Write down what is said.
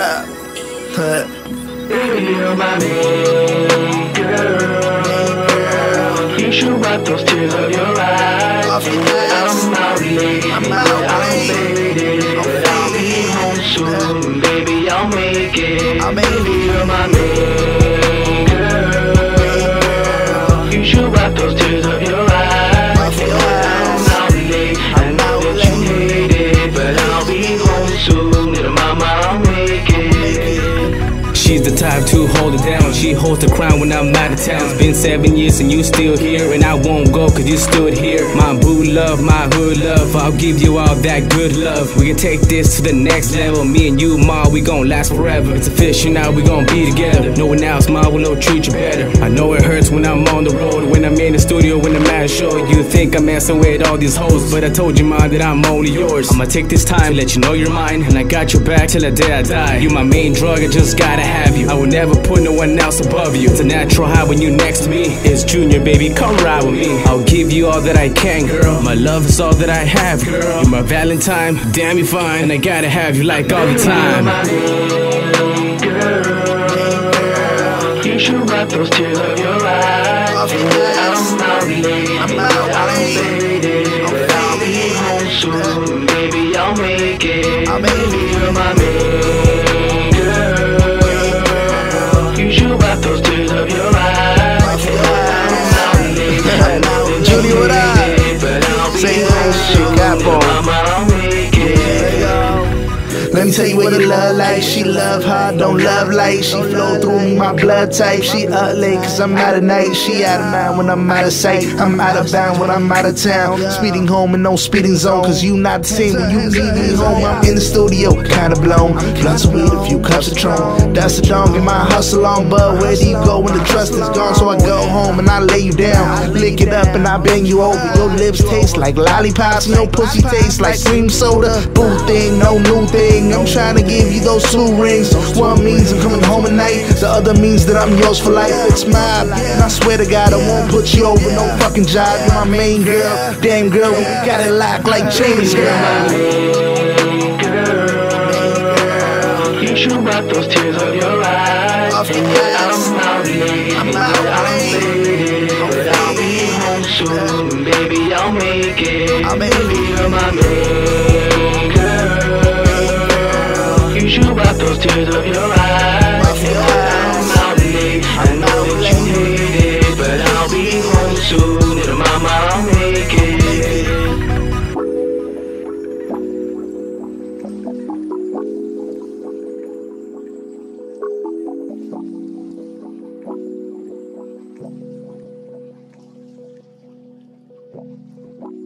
up. Baby, you're my main girl. You should wipe those tears of your eyes. I'm out late, I'm faded, but I'll be home soon. Baby, I'll make it. Baby, you're my main girl. You should wipe those tears of your eyes. I'm out late, I know that you hate it, but I'll be home soon. Little mama, I'll make it. She's the type to hold it down. She holds the crown when I'm out of town. It's been 7 years and you still here, and I won't go cause you stood here. My boo love, my hood love, I'll give you all that good love. We can take this to the next level. Me and you, ma, we gon' last forever. It's official now, we gon' be together. No one else, ma, will no treat you better. I know it hurts when I'm on the road, when I'm in the studio, when I'm at a show. You think I'm messing with all these hoes, but I told you, ma, that I'm only yours. I'ma take this time to let you know you're mine, and I got your back till the day I die. You my main drug, I just gotta have you. I will never put no one else above you. It's a natural high when you next to me. It's Junior, baby, come ride with me. I'll give you all that I can, girl. My love is all that I have, girl. You're my valentine, damn you fine, and I gotta have you like all the time. Girl, you should wipe those tears of your eyes. I'm out late, I'm faded, but I'll be home soon. Baby, I'll make it. Baby, you're my maid. Let me tell you what you love like. She love hard, don't love like. She flow through me, my blood type. She up late cause I'm out of night. She out of mind when I'm out of sight. I'm out of bound when I'm out of town. Speeding home and no speeding zone, cause you not the same when you leave me home. I'm in the studio, kinda blown. Blunts of weed, a few cups of Tron. That's the dog in my hustle on, but where do you go when the trust is gone? So I go home and I lay you down, lick it up and I bang you over. Your lips taste like lollipops, no pussy taste like cream soda. Boo thing, no new thing. I'm trying to give you those 2 rings. One means I'm coming home at night, the other means that I'm yours for life. It's mine, and I swear to God I won't put you over no fucking job. You're my main girl, damn girl, we got it locked like James, girl. Girl, you should wipe those tears of your eyes. I'm out late, I'm faded, but I'll be home soon. Baby, I'll make it. Baby, you're my main girl. You should wipe those tears of your eyes. I'm out late, I know that you hate it, but I'll be home soon. Little mama, I'll make it.